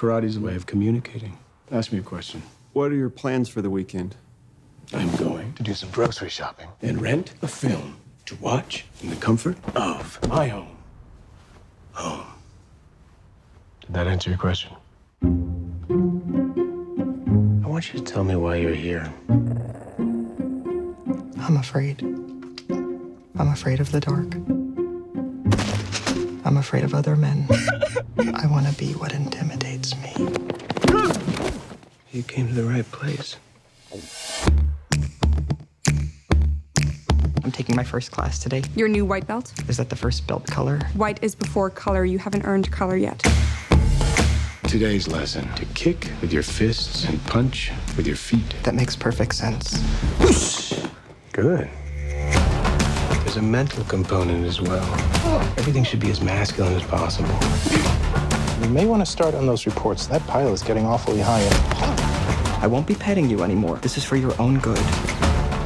Karate's a way of communicating. Ask me a question. What are your plans for the weekend? I'm going to do some grocery shopping and rent a film to watch in the comfort of my home. Home. Did that answer your question? I want you to tell me why you're here. I'm afraid. I'm afraid of the dark. I'm afraid of other men. I want to be what intimidates me. You came to the right place. I'm taking my first class today. Your new white belt? Is that the first belt color? White is before color. You haven't earned color yet. Today's lesson, to kick with your fists and punch with your feet. That makes perfect sense. Good. There's a mental component as well. Everything should be as masculine as possible. You may want to start on those reports. That pile is getting awfully high up. I won't be petting you anymore. This is for your own good.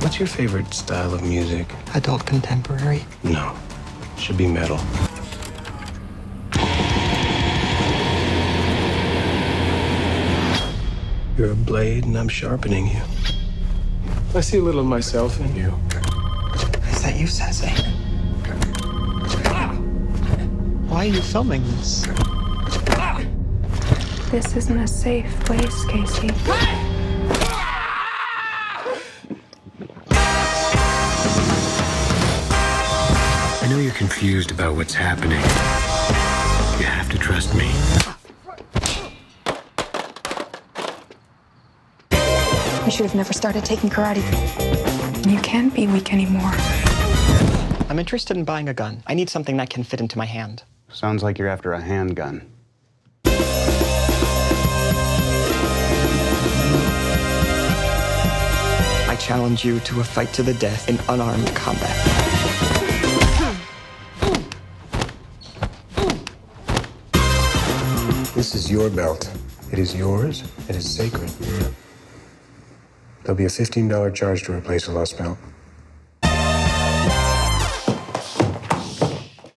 What's your favorite style of music? Adult contemporary. No, it should be metal. You're a blade and I'm sharpening you. I see a little of myself in you. Is that you, Sensei? Why are you filming this? This isn't a safe place, Casey. I know you're confused about what's happening. You have to trust me. We should have never started taking karate. You can't be weak anymore. I'm interested in buying a gun. I need something that can fit into my hand. Sounds like you're after a handgun. I challenge you to a fight to the death in unarmed combat. This is your belt. It is yours. It is sacred. There'll be a $15 charge to replace a lost belt.